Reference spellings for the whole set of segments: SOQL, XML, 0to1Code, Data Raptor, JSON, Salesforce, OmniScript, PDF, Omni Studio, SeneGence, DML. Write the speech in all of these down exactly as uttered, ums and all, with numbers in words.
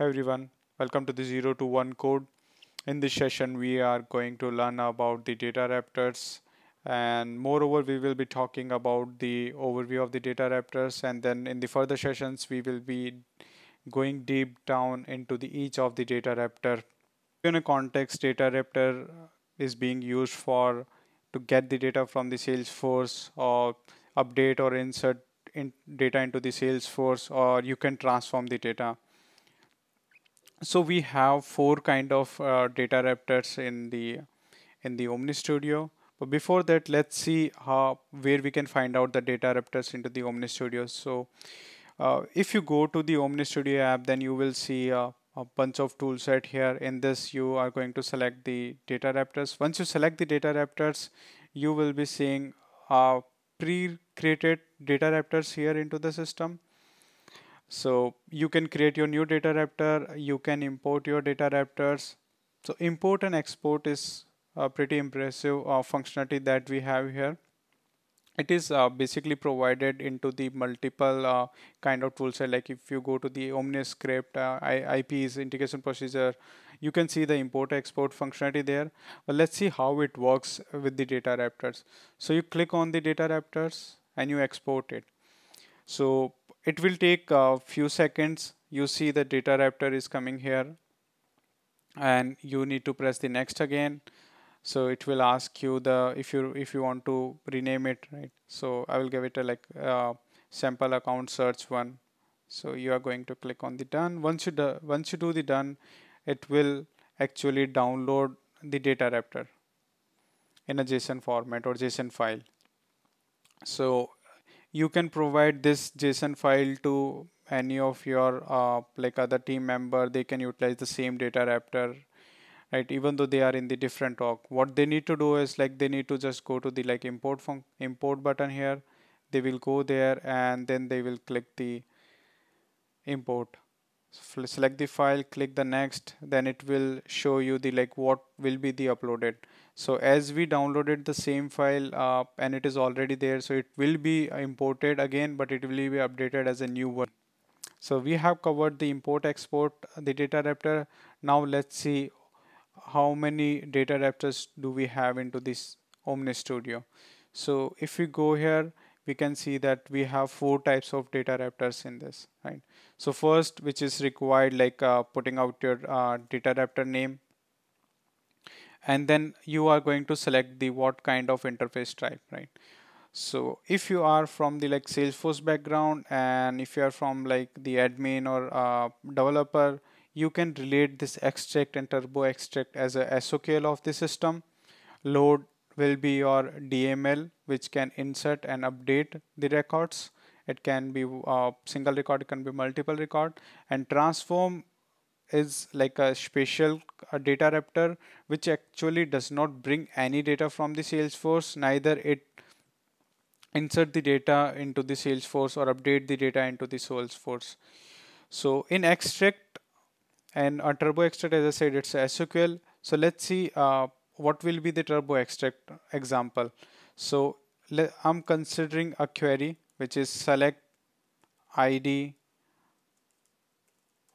Hey everyone, welcome to the zero to one code. In this session we are going to learn about the data raptors, and moreover we will be talking about the overview of the data raptors, and then in the further sessions we will be going deep down into the each of the data raptor. In a context, data raptor is being used for to get the data from the Salesforce, or update or insert in data into the Salesforce, or you can transform the data. So we have four kind of uh, data raptors in the in the Omni Studio. But before that, let's see how where we can find out the data raptors into the Omni Studio. So uh, if you go to the Omni Studio app, then you will see a, a bunch of tool set here. In this, you are going to select the data raptors. Once you select the data raptors, you will be seeing uh, pre-created data raptors here into the system. So you can create your new data raptor, you can import your data raptors. So import and export is a pretty impressive uh, functionality that we have here. It is uh, basically provided into the multiple uh, kind of tools. Like if you go to the OmniScript, uh, I Ps, integration procedure, you can see the import export functionality there. But let's see how it works with the data raptors. So you click on the data raptors and you export it. So it will take a few seconds. You see the data raptor is coming here and you need to press the next again. So it will ask you the if you if you want to rename it, right? So I will give it a like uh, sample account search one. So you are going to click on the done. Once you do, once you do the done, it will actually download the data raptor in a JSON format or JSON file. So you can provide this JSON file to any of your uh, like other team member. They can utilize the same data raptor, right? Even though they are in the different org, what they need to do is like they need to just go to the like import func import button here. They will go there and then they will click the import. So select the file, click the next, then it will show you the like what will be the uploaded. So as we downloaded the same file uh, and it is already there, so it will be imported again, but it will be updated as a new one. So we have covered the import export, the data raptor. Now let's see how many data raptors do we have into this Omni Studio. So if we go here, we can see that we have four types of data raptors in this, right? So first, which is required, like uh, putting out your uh, data raptor name, and then you are going to select the what kind of interface type, right? So if you are from the like Salesforce background, and if you are from like the admin or uh, developer, you can relate this extract and turbo extract as a S O Q L of the system. Load will be your D M L, which can insert and update the records. It can be a single record, it can be multiple record. And transform is like a special a data raptor, which actually does not bring any data from the Salesforce, neither it insert the data into the Salesforce or update the data into the Salesforce. So in extract and a turbo extract, as I said, it's S O Q L. So let's see uh, what will be the turbo extract example. So I'm considering a query which is select I D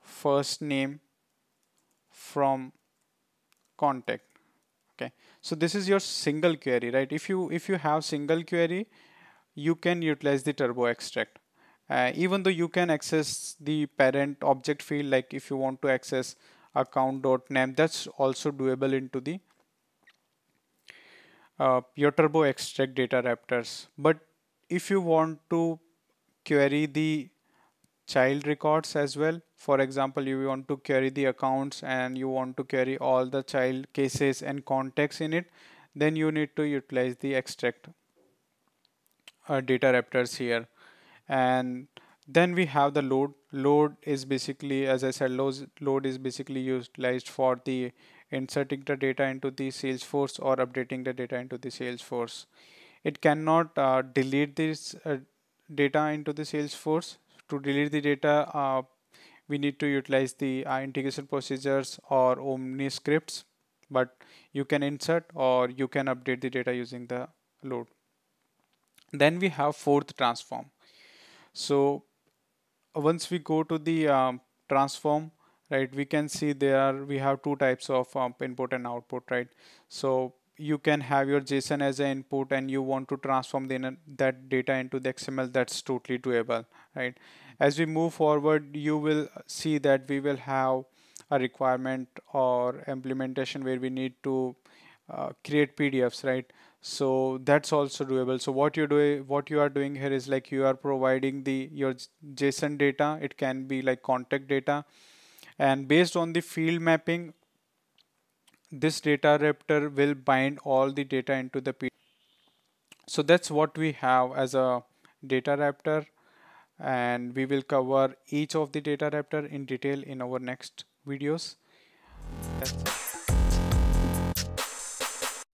first name from contact. Okay, so this is your single query, right? If you if you have single query, you can utilize the turbo extract. Uh, even though you can access the parent object field, like if you want to access account dot name, that's also doable into the Uh, your turbo extract data raptors. But if you want to query the child records as well, for example, you want to query the accounts and you want to query all the child cases and contacts in it, then you need to utilize the extract uh, data raptors here. And then we have the load. Load is basically, as I said, load, load is basically utilized for the inserting the data into the Salesforce or updating the data into the Salesforce. It cannot uh, delete this uh, data into the Salesforce. To delete the data, uh, we need to utilize the uh, integration procedures or Omni scripts, but you can insert or you can update the data using the load. Then we have fourth transform. So once we go to the um, transform, right? We can see there are, we have two types of um, input and output, right? So you can have your JSON as an input and you want to transform the, that data into the X M L. That's totally doable, right? As we move forward, you will see that we will have a requirement or implementation where we need to uh, create P D Fs, right? So that's also doable. So what you do, what you are doing here is like you are providing the your JSON data. It can be like contact data, and based on the field mapping, this data raptor will bind all the data into the P D F. So that's what we have as a data raptor, and we will cover each of the data raptor in detail in our next videos. That's it.